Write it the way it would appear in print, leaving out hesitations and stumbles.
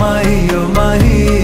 माही ओ माही।